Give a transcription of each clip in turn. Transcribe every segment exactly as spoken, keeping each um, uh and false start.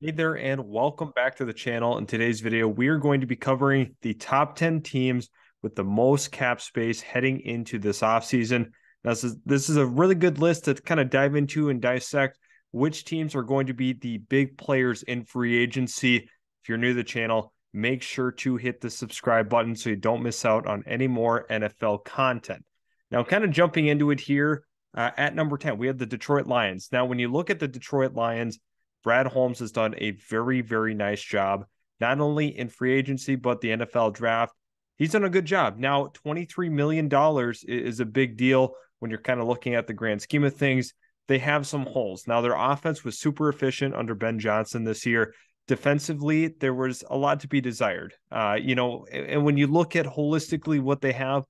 Hey there, and welcome back to the channel. In today's video, we are going to be covering the top ten teams with the most cap space heading into this offseason. This is, this is a really good list to kind of dive into and dissect which teams are going to be the big players in free agency. If you're new to the channel, make sure to hit the subscribe button so you don't miss out on any more N F L content. Now, kind of jumping into it here, uh, at number ten, we have the Detroit Lions. Now, when you look at the Detroit Lions, Brad Holmes has done a very, very nice job, not only in free agency, but the N F L draft. He's done a good job. Now, twenty-three million dollars is a big deal when you're kind of looking at the grand scheme of things. They have some holes. Now, their offense was super efficient under Ben Johnson this year. Defensively, there was a lot to be desired. Uh, you know, and when you look at holistically what they have,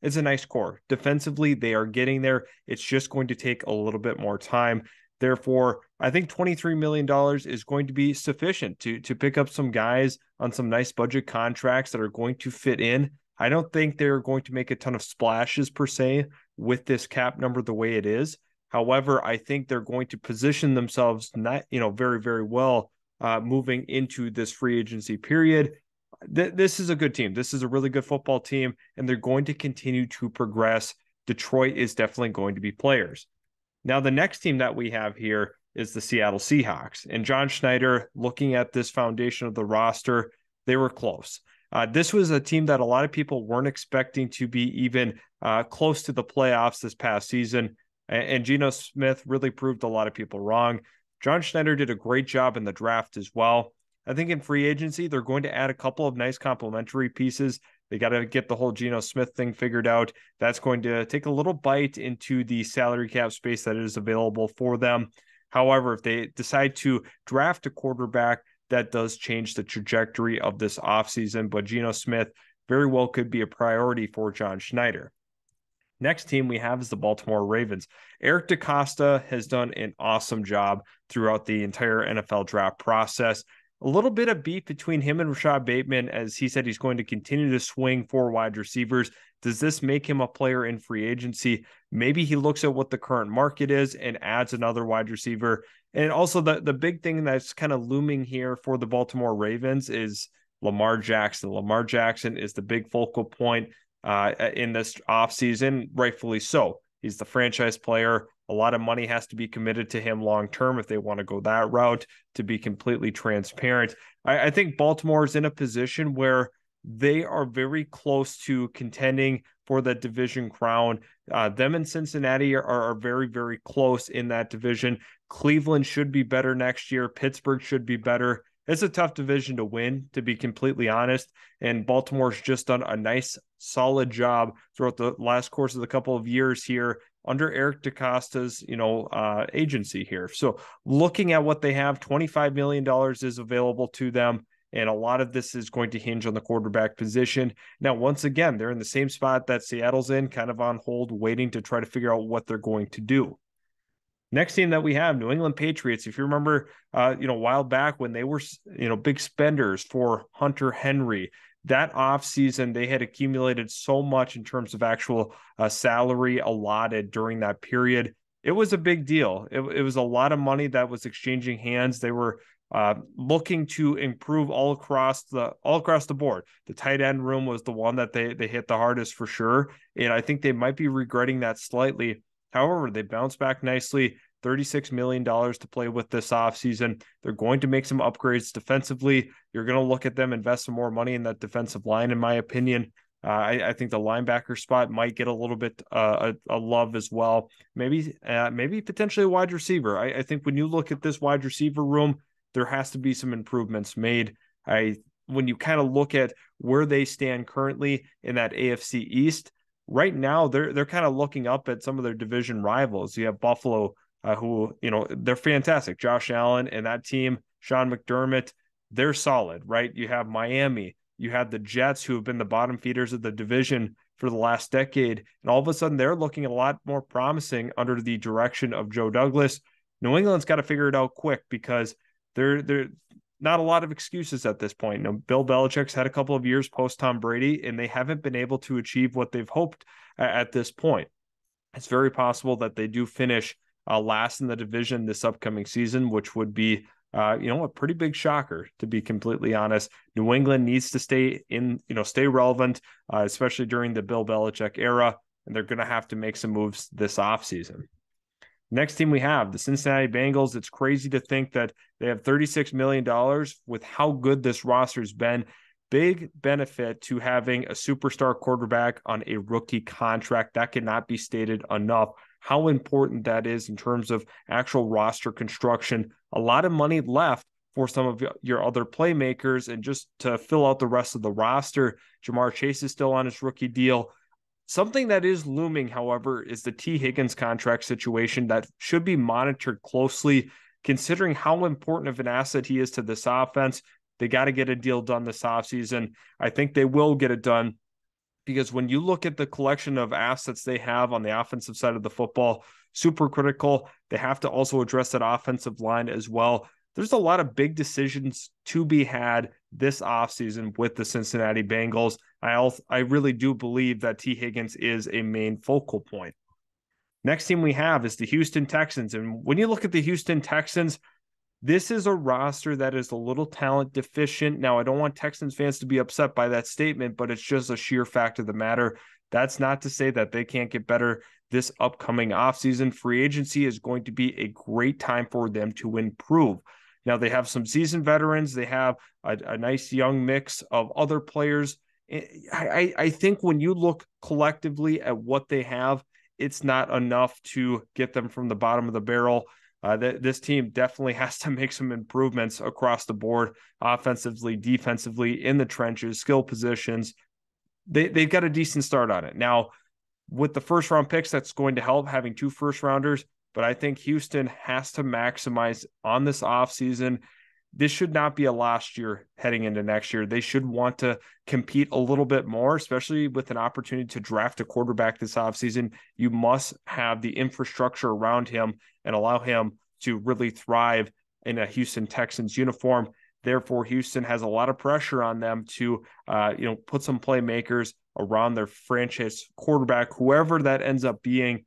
it's a nice core. Defensively, they are getting there. It's just going to take a little bit more time. Therefore, I think twenty-three million dollars is going to be sufficient to, to pick up some guys on some nice budget contracts that are going to fit in. I don't think they're going to make a ton of splashes per se with this cap number the way it is. However, I think they're going to position themselves not, you know, very, very well uh, moving into this free agency period. Th- this is a good team. This is a really good football team, and they're going to continue to progress. Detroit is definitely going to be players. Now, the next team that we have here is the Seattle Seahawks. And John Schneider, looking at this foundation of the roster, they were close. Uh, this was a team that a lot of people weren't expecting to be even uh, close to the playoffs this past season. And, and Geno Smith really proved a lot of people wrong. John Schneider did a great job in the draft as well. I think in free agency, they're going to add a couple of nice complementary pieces. They got to get the whole Geno Smith thing figured out. That's going to take a little bite into the salary cap space that is available for them. However, if they decide to draft a quarterback, that does change the trajectory of this offseason. But Geno Smith very well could be a priority for John Schneider. Next team we have is the Baltimore Ravens. Eric DeCosta has done an awesome job throughout the entire N F L draft process. A little bit of beef between him and Rashad Bateman, as he said he's going to continue to swing for wide receivers. Does this make him a player in free agency? Maybe he looks at what the current market is and adds another wide receiver. And also the, the big thing that's kind of looming here for the Baltimore Ravens is Lamar Jackson. Lamar Jackson is the big focal point uh, in this offseason, rightfully so. He's the franchise player. A lot of money has to be committed to him long-term if they want to go that route, to be completely transparent. I, I think Baltimore is in a position where they are very close to contending for that division crown. Uh, them and Cincinnati are, are very, very close in that division. Cleveland should be better next year. Pittsburgh should be better. It's a tough division to win, to be completely honest, and Baltimore's just done a nice, solid job throughout the last course of the couple of years here under Eric DeCosta's, you know, uh, agency here. So looking at what they have, twenty-five million dollars is available to them, and a lot of this is going to hinge on the quarterback position. Now, once again, they're in the same spot that Seattle's in, kind of on hold, waiting to try to figure out what they're going to do. Next team that we have, New England Patriots. If you remember, uh, you know, a while back when they were, you know, big spenders for Hunter Henry, that offseason they had accumulated so much in terms of actual uh, salary allotted during that period. It was a big deal. It, it was a lot of money that was exchanging hands. They were uh, looking to improve all across the all across the board. The tight end room was the one that they they hit the hardest for sure, and I think they might be regretting that slightly. However, they bounce back nicely, thirty-six million dollars to play with this offseason. They're going to make some upgrades defensively. You're going to look at them, invest some more money in that defensive line, in my opinion. Uh, I, I think the linebacker spot might get a little bit uh, a, a love as well. Maybe uh, maybe potentially a wide receiver. I, I think when you look at this wide receiver room, there has to be some improvements made. I when you kind of look at where they stand currently in that A F C East, right now, they're they're kind of looking up at some of their division rivals. You have Buffalo, uh, who, you know, they're fantastic. Josh Allen and that team, Sean McDermott, they're solid, right? You have Miami. You have the Jets, who have been the bottom feeders of the division for the last decade. And all of a sudden, they're looking a lot more promising under the direction of Joe Douglas. New England's got to figure it out quick, because they're, they're not a lot of excuses at this point. You know, Bill Belichick's had a couple of years post Tom Brady, and they haven't been able to achieve what they've hoped at this point. It's very possible that they do finish uh, last in the division this upcoming season, which would be Uh, you know, a pretty big shocker, to be completely honest. New England needs to stay in, you know, stay relevant, uh, especially during the Bill Belichick era, and they're going to have to make some moves this offseason. Next team we have, the Cincinnati Bengals. It's crazy to think that they have thirty-six million dollars with how good this roster's been. Big benefit to having a superstar quarterback on a rookie contract. That cannot be stated enough, how important that is in terms of actual roster construction. A lot of money left for some of your other playmakers and just to fill out the rest of the roster. Jamar Chase is still on his rookie deal. Something that is looming, however, is the T. Higgins contract situation that should be monitored closely, considering how important of an asset he is to this offense. They got to get a deal done this offseason. I think they will get it done, because when you look at the collection of assets they have on the offensive side of the football, super critical. They have to also address that offensive line as well. There's a lot of big decisions to be had this offseason with the Cincinnati Bengals. I also, I really do believe that T. Higgins is a main focal point. Next team we have is the Houston Texans. And when you look at the Houston Texans, this is a roster that is a little talent deficient. Now, I don't want Texans fans to be upset by that statement, but it's just a sheer fact of the matter. That's not to say that they can't get better this upcoming offseason. Free agency is going to be a great time for them to improve. Now, they have some seasoned veterans. They have a, a nice young mix of other players. I, I, I think when you look collectively at what they have, it's not enough to get them from the bottom of the barrel. Uh, th- this team definitely has to make some improvements across the board, offensively, defensively, in the trenches, skill positions. They, they've got a decent start on it. Now, with the first-round picks, that's going to help, having two first-rounders, but I think Houston has to maximize on this offseason. This should not be a lost year heading into next year. They should want to compete a little bit more, especially with an opportunity to draft a quarterback this offseason. You must have the infrastructure around him and allow him to really thrive in a Houston Texans uniform. Therefore, Houston has a lot of pressure on them to, uh, you know, put some playmakers around their franchise quarterback, whoever that ends up being.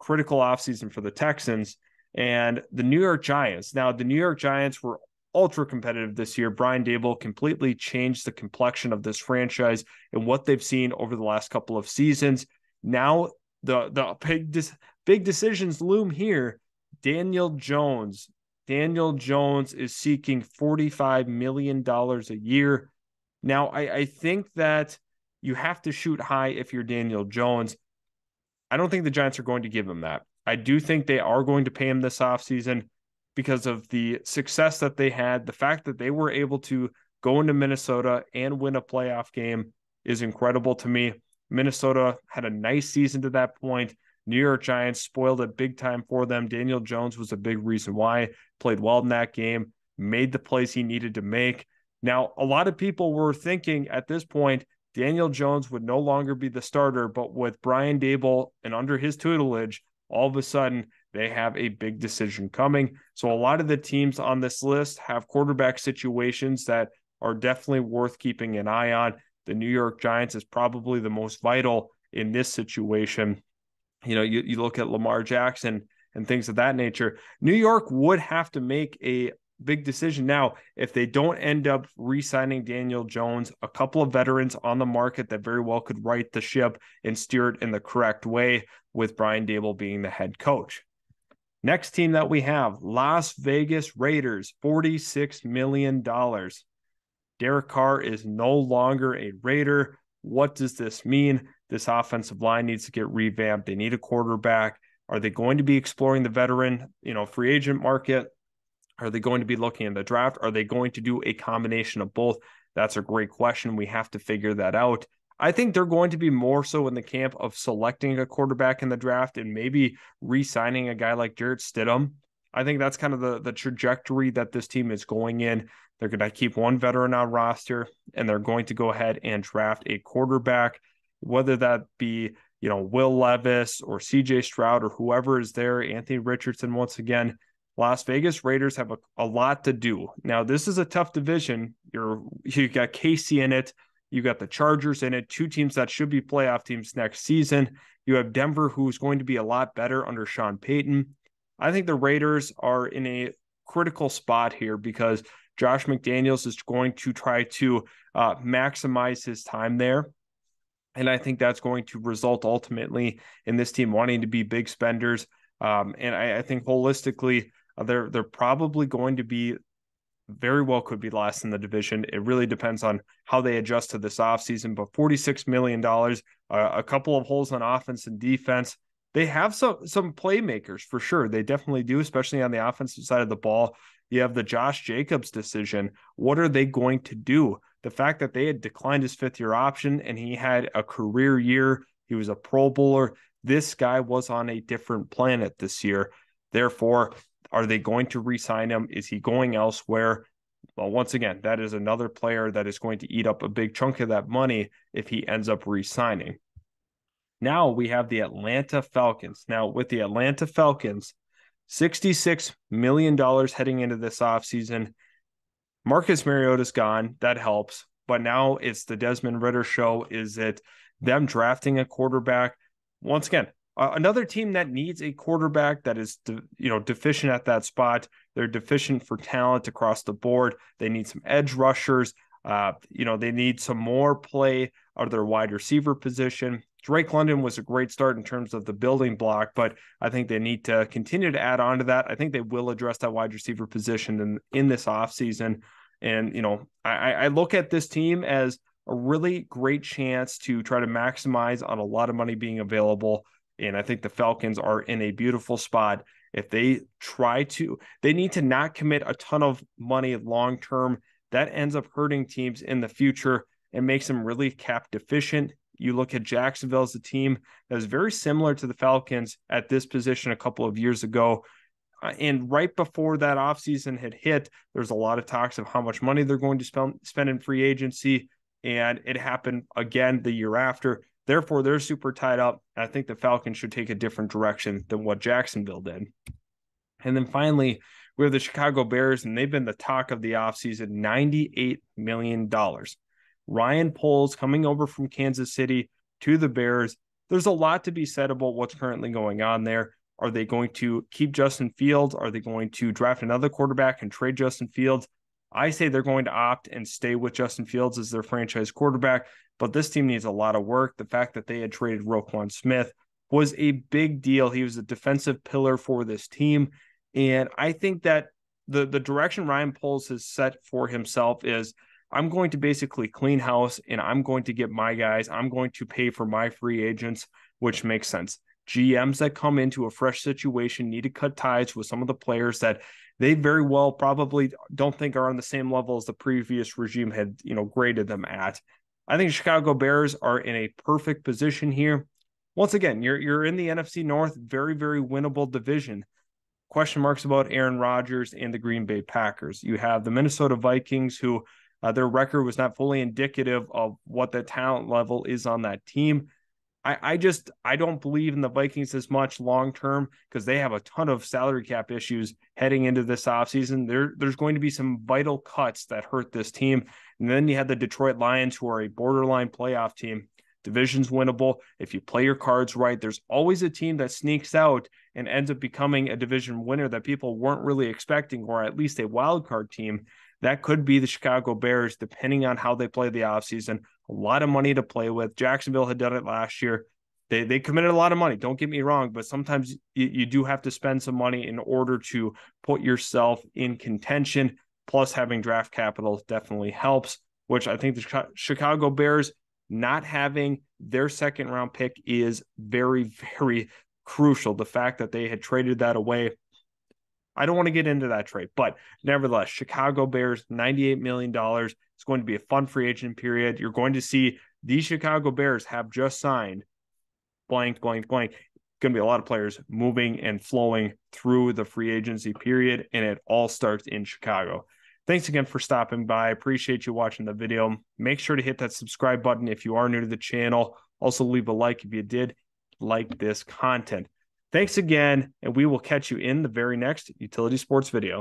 Critical offseason for the Texans. And the New York Giants. Now, the New York Giants were ultra competitive this year. Brian D'Abel completely changed the complexion of this franchise and what they've seen over the last couple of seasons. Now the the big big decisions loom here. Daniel Jones. Daniel Jones is seeking forty-five million dollars a year. Now I, I think that you have to shoot high if you're Daniel Jones. I don't think the Giants are going to give him that. I do think they are going to pay him this offseason, because of the success that they had. The fact that they were able to go into Minnesota and win a playoff game is incredible to me. Minnesota had a nice season to that point. New York Giants spoiled it big time for them. Daniel Jones was a big reason why. Played well in that game, made the plays he needed to make. Now, a lot of people were thinking at this point, Daniel Jones would no longer be the starter, but with Brian D'Abel and under his tutelage, all of a sudden, they have a big decision coming. So a lot of the teams on this list have quarterback situations that are definitely worth keeping an eye on. The New York Giants is probably the most vital in this situation. You know, you, you look at Lamar Jackson and things of that nature. New York would have to make a big decision now if they don't end up re-signing Daniel Jones. A couple of veterans on the market that very well could right the ship and steer it in the correct way, with Brian D'Abel being the head coach. Next team that we have, Las Vegas Raiders, forty-six million dollars. Derek Carr is no longer a Raider. What does this mean? This offensive line needs to get revamped. They need a quarterback. Are they going to be exploring the veteran, you know, free agent market? Are they going to be looking at the draft? Are they going to do a combination of both? That's a great question. We have to figure that out. I think they're going to be more so in the camp of selecting a quarterback in the draft and maybe re-signing a guy like Jared Stidham. I think that's kind of the, the trajectory that this team is going in. They're going to keep one veteran on roster, and they're going to go ahead and draft a quarterback, whether that be, you know, Will Levis or C J. Stroud or whoever is there, Anthony Richardson once again. Las Vegas Raiders have a, a lot to do. Now, this is a tough division. You're, you got K C in it. You got the Chargers in it, two teams that should be playoff teams next season. You have Denver, who's going to be a lot better under Sean Payton. I think the Raiders are in a critical spot here because Josh McDaniels is going to try to uh, maximize his time there. And I think that's going to result ultimately in this team wanting to be big spenders. Um, and I, I think holistically, uh, they're, they're probably going to be very well could be last in the division. It really depends on how they adjust to this offseason, but forty-six million dollars, uh, a couple of holes on offense and defense. They have some, some playmakers for sure. They definitely do, especially on the offensive side of the ball. You have the Josh Jacobs decision. What are they going to do? The fact that they had declined his fifth year option and he had a career year, he was a Pro Bowler. This guy was on a different planet this year. Therefore, are they going to re-sign him? Is he going elsewhere? Well, once again, that is another player that is going to eat up a big chunk of that money if he ends up re-signing. Now we have the Atlanta Falcons. Now with the Atlanta Falcons, sixty-six million dollars heading into this offseason. Marcus Mariota's gone. That helps. But now it's the Desmond Ridder show. Is it them drafting a quarterback? Once again, uh, another team that needs a quarterback that is de- you know, deficient at that spot. They're deficient for talent across the board. They need some edge rushers. Uh, you know, they need some more play out of their wide receiver position. Drake London was a great start in terms of the building block, but I think they need to continue to add on to that. I think they will address that wide receiver position in, in this offseason. And, you know, I, I look at this team as a really great chance to try to maximize on a lot of money being available. And I think the Falcons are in a beautiful spot. If they try to, they need to not commit a ton of money long-term. That ends up hurting teams in the future and makes them really cap deficient. You look at Jacksonville as a team that was very similar to the Falcons at this position a couple of years ago. Uh, and right before that offseason had hit, there's a lot of talks of how much money they're going to spend, spend in free agency. And it happened again the year after. Therefore, they're super tied up. I think the Falcons should take a different direction than what Jacksonville did. And then finally, we have the Chicago Bears, and they've been the talk of the offseason, ninety-eight million dollars. Ryan Poles coming over from Kansas City to the Bears. There's a lot to be said about what's currently going on there. Are they going to keep Justin Fields? Are they going to draft another quarterback and trade Justin Fields? I say they're going to opt and stay with Justin Fields as their franchise quarterback, but this team needs a lot of work. The fact that they had traded Roquan Smith was a big deal. He was a defensive pillar for this team, and I think that the, the direction Ryan Poles has set for himself is I'm going to basically clean house and I'm going to get my guys. I'm going to pay for my free agents, which makes sense. G Ms that come into a fresh situation need to cut ties with some of the players that they very well probably don't think are on the same level as the previous regime had, you know, graded them at. I think Chicago Bears are in a perfect position here. Once again, you're you're in the N F C North, very, very winnable division. Question marks about Aaron Rodgers and the Green Bay Packers. You have the Minnesota Vikings who Uh, their record was not fully indicative of what the talent level is on that team. I, I just, I don't believe in the Vikings as much long-term because they have a ton of salary cap issues heading into this offseason. There, there's going to be some vital cuts that hurt this team. And then you had the Detroit Lions who are a borderline playoff team. Division's winnable. If you play your cards right, there's always a team that sneaks out and ends up becoming a division winner that people weren't really expecting, or at least a wild card team. That could be the Chicago Bears, depending on how they play the offseason. A lot of money to play with. Jacksonville had done it last year. They they committed a lot of money. Don't get me wrong, but sometimes you, you do have to spend some money in order to put yourself in contention. Plus, having draft capital definitely helps, which I think the Chicago Bears not having their second round pick is very, very crucial. The fact that they had traded that away, I don't want to get into that trade, but nevertheless, Chicago Bears, ninety-eight million dollars. It's going to be a fun free agent period. You're going to see the Chicago Bears have just signed blank, blank, blank. It's going to be a lot of players moving and flowing through the free agency period, and it all starts in Chicago. Thanks again for stopping by. I appreciate you watching the video. Make sure to hit that subscribe button if you are new to the channel. Also, leave a like if you did like this content. Thanks again, and we will catch you in the very next Utility Sports video.